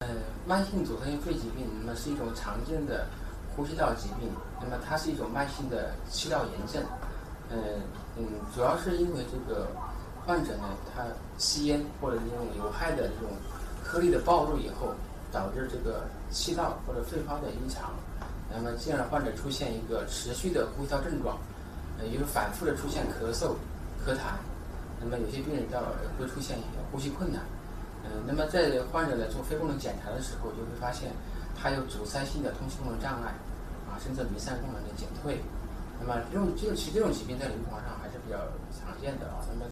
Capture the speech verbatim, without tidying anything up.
呃，慢性左侧性肺疾病，那么是一种常见的呼吸道疾病，那么它是一种慢性的气道炎症。嗯、呃、嗯，主要是因为这个患者呢，他吸烟或者这种有害的这种颗粒的暴露以后，导致这个气道或者肺泡的异常，那么进而患者出现一个持续的呼吸道症状，呃，也就是反复的出现咳嗽、咳痰。那么有些病人到会出现呼吸困难。嗯，那么在患者来做肺功能检查的时候，就会发现他有阻塞性的通气功能障碍，啊，甚至弥散功能的减退。那么这种这种其这种疾病在临床上还是比较常见的啊。那么